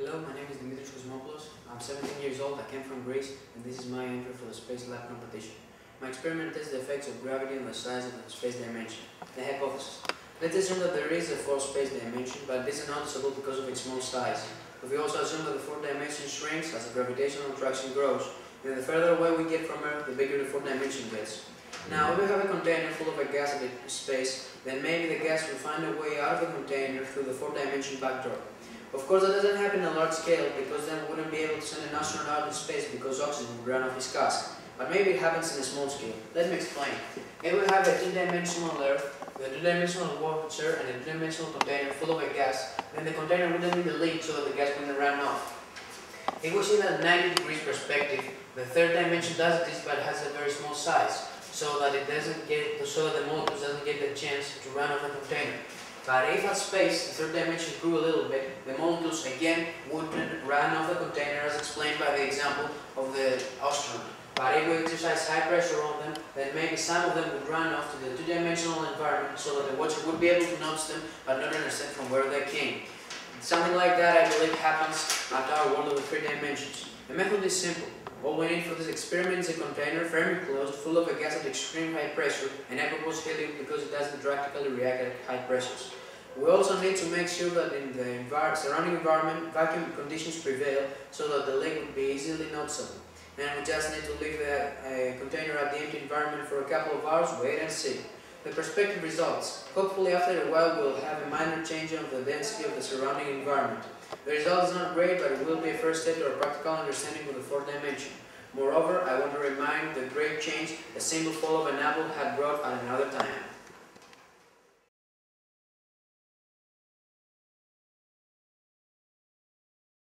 Hello, my name is Dimitris Kosmopoulos. I'm 17 years old, I came from Greece, and this is my entry for the Space Lab competition. My experiment tests the effects of gravity on the size of the space dimension. The hypothesis. Let's assume that there is a fourth space dimension, but this is noticeable because of its small size. We also assume that the fourth dimension shrinks as the gravitational attraction grows, and the further away we get from Earth, the bigger the fourth dimension gets. Now, if we have a container full of a gas in space, then maybe the gas will find a way out of the container through the fourth dimension backdoor. Of course, that doesn't happen on a large scale, because then we wouldn't be able to send an astronaut in space because oxygen would run off his cask. But maybe it happens in a small scale. Let me explain. If we have a two-dimensional Earth, with a two-dimensional water and a two-dimensional container full of a gas, then the container wouldn't need a lid so that the gas wouldn't run off. If we see that at 90 degrees perspective, the third dimension does exist but has a very small size, so that the molecules doesn't get the chance to run off the container. But if at space the third dimension grew a little bit, the molecules again wouldn't run off the container, as explained by the example of the astronaut. But if we exercise high pressure on them, then maybe some of them would run off to the two-dimensional environment so that the watcher would be able to notice them but not understand from where they came. Something like that, I believe, happens at our world of three dimensions. The method is simple. All we need for this experiment is a container, firmly closed, full of a gas at extreme high pressure, and I propose helium because it doesn't practically react at high pressures. We also need to make sure that in the surrounding environment, vacuum conditions prevail so that the leak would be easily noticeable. And we just need to leave the container at the empty environment for a couple of hours, wait and see. The prospective results. Hopefully after a while we'll have a minor change of the density of the surrounding environment. The result is not great, but it will be a first step to our practical understanding of the fourth dimension. Moreover, I want to remind the great change a single fall of an apple had brought at another time.